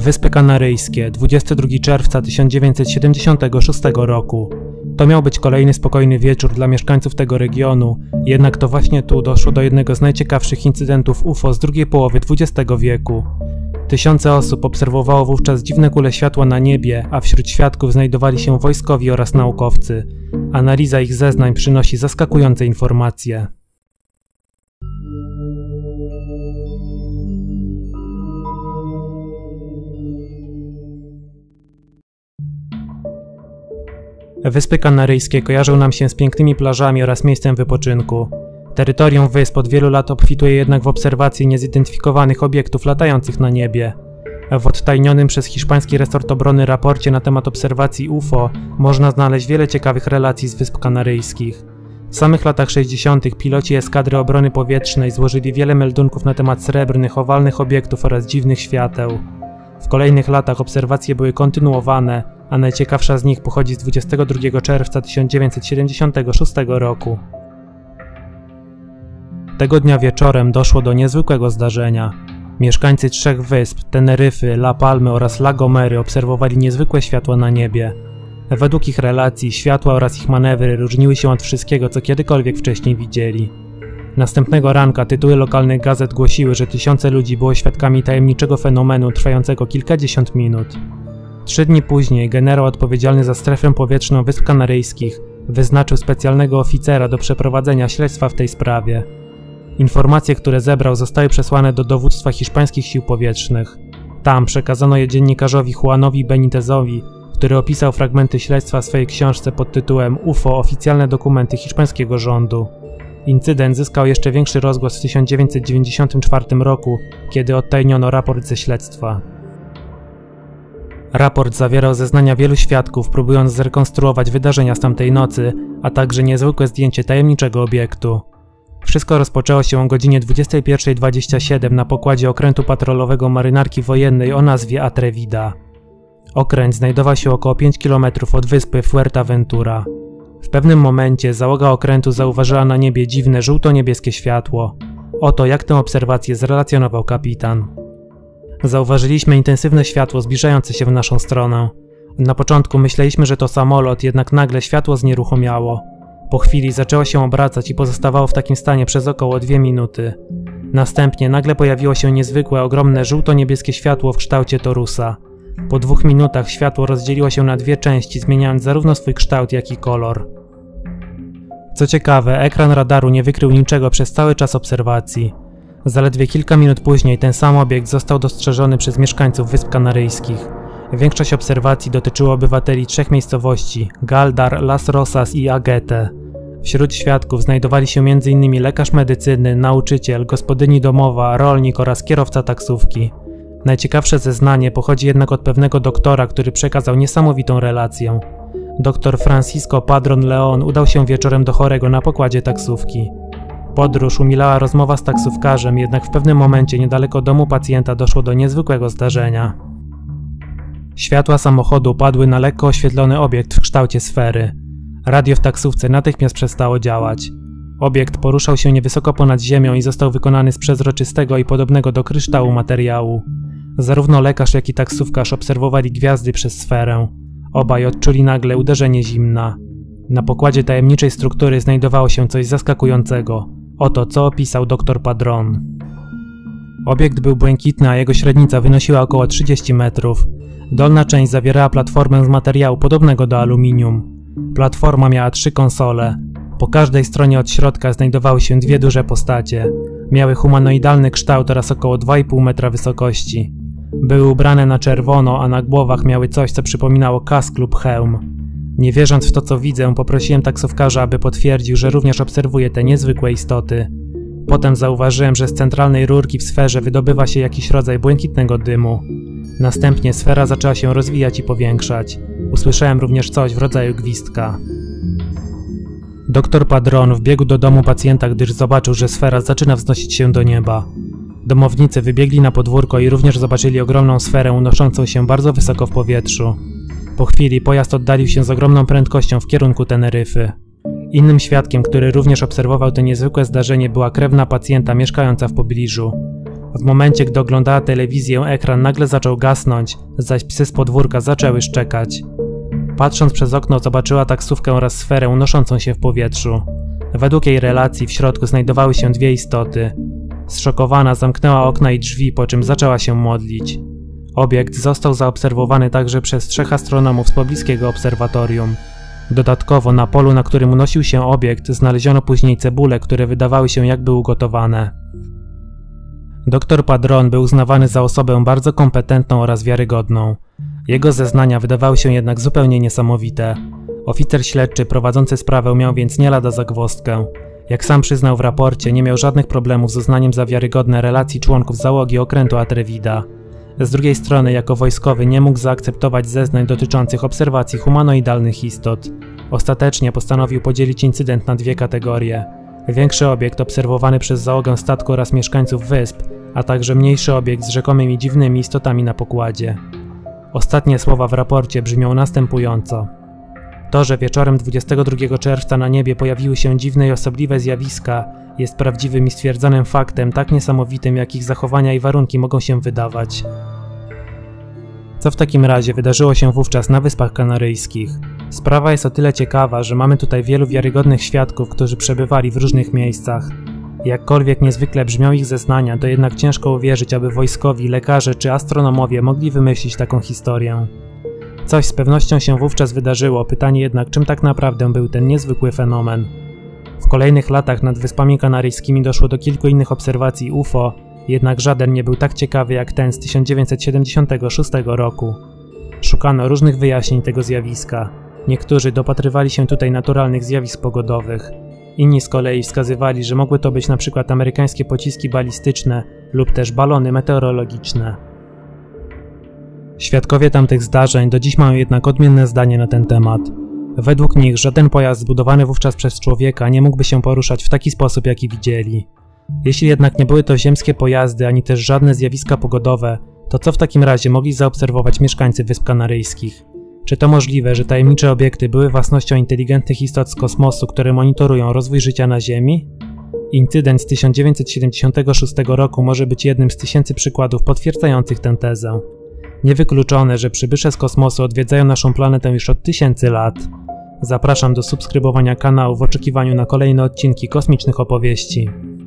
Wyspy Kanaryjskie, 22 czerwca 1976 roku. To miał być kolejny spokojny wieczór dla mieszkańców tego regionu, jednak to właśnie tu doszło do jednego z najciekawszych incydentów UFO z drugiej połowy XX wieku. Tysiące osób obserwowało wówczas dziwne kule światła na niebie, a wśród świadków znajdowali się wojskowi oraz naukowcy. Analiza ich zeznań przynosi zaskakujące informacje. Wyspy Kanaryjskie kojarzą nam się z pięknymi plażami oraz miejscem wypoczynku. Terytorium wysp od wielu lat obfituje jednak w obserwacje niezidentyfikowanych obiektów latających na niebie. W odtajnionym przez hiszpański resort obrony raporcie na temat obserwacji UFO można znaleźć wiele ciekawych relacji z Wysp Kanaryjskich. W samych latach 60. piloci eskadry obrony powietrznej złożyli wiele meldunków na temat srebrnych, owalnych obiektów oraz dziwnych świateł. W kolejnych latach obserwacje były kontynuowane, a najciekawsza z nich pochodzi z 22 czerwca 1976 roku. Tego dnia wieczorem doszło do niezwykłego zdarzenia. Mieszkańcy trzech wysp, Teneryfy, La Palmy oraz La Gomery obserwowali niezwykłe światła na niebie. Według ich relacji światła oraz ich manewry różniły się od wszystkiego, co kiedykolwiek wcześniej widzieli. Następnego ranka tytuły lokalnych gazet głosiły, że tysiące ludzi było świadkami tajemniczego fenomenu trwającego kilkadziesiąt minut. 3 dni później generał odpowiedzialny za strefę powietrzną Wysp Kanaryjskich wyznaczył specjalnego oficera do przeprowadzenia śledztwa w tej sprawie. Informacje, które zebrał, zostały przesłane do dowództwa hiszpańskich sił powietrznych. Tam przekazano je dziennikarzowi Juanowi Benitezowi, który opisał fragmenty śledztwa w swojej książce pod tytułem UFO – Oficjalne dokumenty hiszpańskiego rządu. Incydent zyskał jeszcze większy rozgłos w 1994 roku, kiedy odtajniono raport ze śledztwa. Raport zawierał zeznania wielu świadków, próbując zrekonstruować wydarzenia z tamtej nocy, a także niezwykłe zdjęcie tajemniczego obiektu. Wszystko rozpoczęło się o godzinie 21:27 na pokładzie okrętu patrolowego marynarki wojennej o nazwie Atrevida. Okręt znajdował się około 5 km od wyspy Fuerteventura. W pewnym momencie załoga okrętu zauważyła na niebie dziwne żółto-niebieskie światło. Oto jak tę obserwację zrelacjonował kapitan. Zauważyliśmy intensywne światło zbliżające się w naszą stronę. Na początku myśleliśmy, że to samolot, jednak nagle światło znieruchomiało. Po chwili zaczęło się obracać i pozostawało w takim stanie przez około 2 minuty. Następnie nagle pojawiło się niezwykłe, ogromne żółto-niebieskie światło w kształcie torusa. Po 2 minutach światło rozdzieliło się na 2 części, zmieniając zarówno swój kształt, jak i kolor. Co ciekawe, ekran radaru nie wykrył niczego przez cały czas obserwacji. Zaledwie kilka minut później ten sam obiekt został dostrzeżony przez mieszkańców Wysp Kanaryjskich. Większość obserwacji dotyczyło obywateli 3 miejscowości – Gáldar, Las Rosas i Agete. Wśród świadków znajdowali się m.in. lekarz medycyny, nauczyciel, gospodyni domowa, rolnik oraz kierowca taksówki. Najciekawsze zeznanie pochodzi jednak od pewnego doktora, który przekazał niesamowitą relację. Doktor Francisco Padrón León udał się wieczorem do chorego na pokładzie taksówki. Podróż umilała rozmowa z taksówkarzem, jednak w pewnym momencie niedaleko domu pacjenta doszło do niezwykłego zdarzenia. Światła samochodu padły na lekko oświetlony obiekt w kształcie sfery. Radio w taksówce natychmiast przestało działać. Obiekt poruszał się niewysoko ponad ziemią i został wykonany z przezroczystego i podobnego do kryształu materiału. Zarówno lekarz, jak i taksówkarz obserwowali gwiazdy przez sferę. Obaj odczuli nagle uderzenie zimna. Na pokładzie tajemniczej struktury znajdowało się coś zaskakującego. Oto co opisał dr Padrón. Obiekt był błękitny, a jego średnica wynosiła około 30 metrów. Dolna część zawierała platformę z materiału podobnego do aluminium. Platforma miała 3 konsole. Po każdej stronie od środka znajdowały się 2 duże postacie. Miały humanoidalny kształt oraz około 2,5 metra wysokości. Były ubrane na czerwono, a na głowach miały coś, co przypominało kask lub hełm. Nie wierząc w to, co widzę, poprosiłem taksówkarza, aby potwierdził, że również obserwuje te niezwykłe istoty. Potem zauważyłem, że z centralnej rurki w sferze wydobywa się jakiś rodzaj błękitnego dymu. Następnie sfera zaczęła się rozwijać i powiększać. Usłyszałem również coś w rodzaju gwizdka. Doktor Padrón wbiegł do domu pacjenta, gdyż zobaczył, że sfera zaczyna wznosić się do nieba. Domownicy wybiegli na podwórko i również zobaczyli ogromną sferę unoszącą się bardzo wysoko w powietrzu. Po chwili pojazd oddalił się z ogromną prędkością w kierunku Teneryfy. Innym świadkiem, który również obserwował to niezwykłe zdarzenie, była krewna pacjenta mieszkająca w pobliżu. W momencie, gdy oglądała telewizję, ekran nagle zaczął gasnąć, zaś psy z podwórka zaczęły szczekać. Patrząc przez okno, zobaczyła taksówkę oraz sferę unoszącą się w powietrzu. Według jej relacji w środku znajdowały się dwie istoty. Zszokowana zamknęła okna i drzwi, po czym zaczęła się modlić. Obiekt został zaobserwowany także przez 3 astronomów z pobliskiego obserwatorium. Dodatkowo na polu, na którym unosił się obiekt, znaleziono później cebule, które wydawały się jakby ugotowane. Doktor Padrón był uznawany za osobę bardzo kompetentną oraz wiarygodną. Jego zeznania wydawały się jednak zupełnie niesamowite. Oficer śledczy prowadzący sprawę miał więc nie lada zagwozdkę. Jak sam przyznał w raporcie, nie miał żadnych problemów z uznaniem za wiarygodne relacji członków załogi okrętu Atrevida. Z drugiej strony, jako wojskowy nie mógł zaakceptować zeznań dotyczących obserwacji humanoidalnych istot. Ostatecznie postanowił podzielić incydent na 2 kategorie. Większy obiekt obserwowany przez załogę statku oraz mieszkańców wysp, a także mniejszy obiekt z rzekomymi dziwnymi istotami na pokładzie. Ostatnie słowa w raporcie brzmią następująco. To, że wieczorem 22 czerwca na niebie pojawiły się dziwne i osobliwe zjawiska, jest prawdziwym i stwierdzonym faktem tak niesamowitym, jak ich zachowania i warunki mogą się wydawać. Co w takim razie wydarzyło się wówczas na Wyspach Kanaryjskich? Sprawa jest o tyle ciekawa, że mamy tutaj wielu wiarygodnych świadków, którzy przebywali w różnych miejscach. Jakkolwiek niezwykle brzmią ich zeznania, to jednak ciężko uwierzyć, aby wojskowi, lekarze czy astronomowie mogli wymyślić taką historię. Coś z pewnością się wówczas wydarzyło, pytanie jednak, czym tak naprawdę był ten niezwykły fenomen. W kolejnych latach nad Wyspami Kanaryjskimi doszło do kilku innych obserwacji UFO, jednak żaden nie był tak ciekawy jak ten z 1976 roku. Szukano różnych wyjaśnień tego zjawiska. Niektórzy dopatrywali się tutaj naturalnych zjawisk pogodowych. Inni z kolei wskazywali, że mogły to być np. amerykańskie pociski balistyczne lub też balony meteorologiczne. Świadkowie tamtych zdarzeń do dziś mają jednak odmienne zdanie na ten temat. Według nich żaden pojazd zbudowany wówczas przez człowieka nie mógłby się poruszać w taki sposób, jaki widzieli. Jeśli jednak nie były to ziemskie pojazdy, ani też żadne zjawiska pogodowe, to co w takim razie mogli zaobserwować mieszkańcy Wysp Kanaryjskich? Czy to możliwe, że tajemnicze obiekty były własnością inteligentnych istot z kosmosu, które monitorują rozwój życia na Ziemi? Incydent z 1976 roku może być jednym z tysięcy przykładów potwierdzających tę tezę. Niewykluczone, że przybysze z kosmosu odwiedzają naszą planetę już od tysięcy lat. Zapraszam do subskrybowania kanału w oczekiwaniu na kolejne odcinki kosmicznych opowieści.